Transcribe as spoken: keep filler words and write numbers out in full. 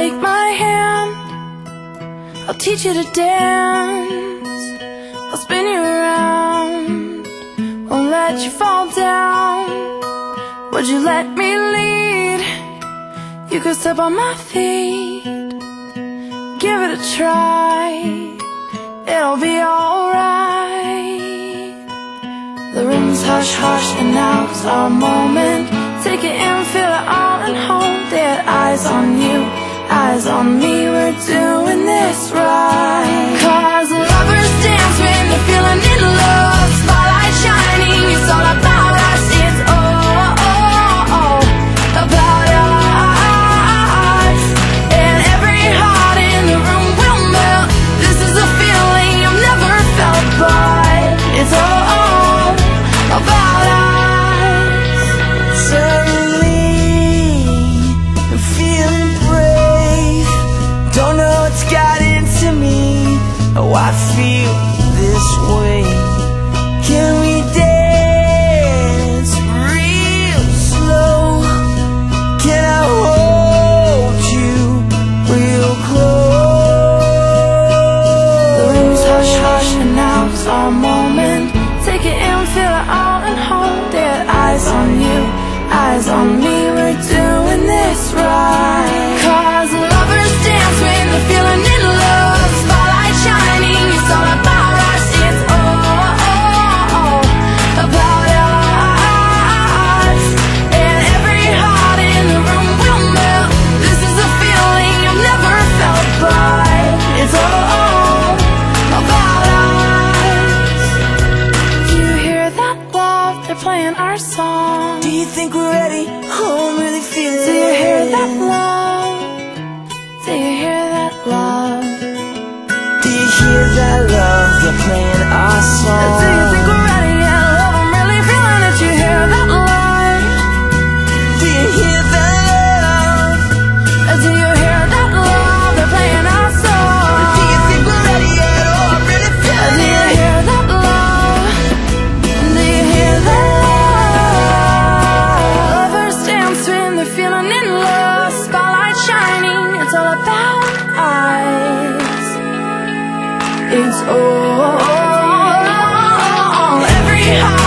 Take my hand, I'll teach you to dance. I'll spin you around, won't let you fall down. Would you let me lead? You could step on my feet. Give it a try, it'll be alright. The room's hush hush and now's our moment. Take it in, feel it all and hold it. Eyes on you, eyes on me, we're doing this right. Cause lovers dance when they're feeling in love. Spotlight shining, it's all about us. It's all, all, all about us. And every heart in the room will melt. This is a feeling I've never felt, but it's all, all about us. Suddenly, I'm feeling brave. Don't know what's got into me. Oh, I feel this way. Can we dance real slow? Can I hold you real close? The room's hush hush and now's our moment. Take it in, feel it all and hold it. Eyes on you, eyes on me, we're doing this right. Cause lovers dance when they're feeling in love. Spotlight shining, it's all about us. It's all, all, all about us. And every heart in the room will melt. This is a feeling I've never felt, but it's all, all about us. Do you hear that love? They're playing our song. Do you think we're ready? Oh, I'm really feeling. Do you hear that love? Do you hear that love? Do you hear that love? They're playing our song. Do you think we're ready? Yeah, love, I'm really feeling it. You hear that love? Do you hear that love? Do you hear that love? They're playing our song. Do you think we're ready at all? I'm really feeling Do you it. hear that love? Do you hear that love? Lovers dance when they're feeling in love. Spotlight shining, it's all about us. It's all, all, all, all, all, every heart.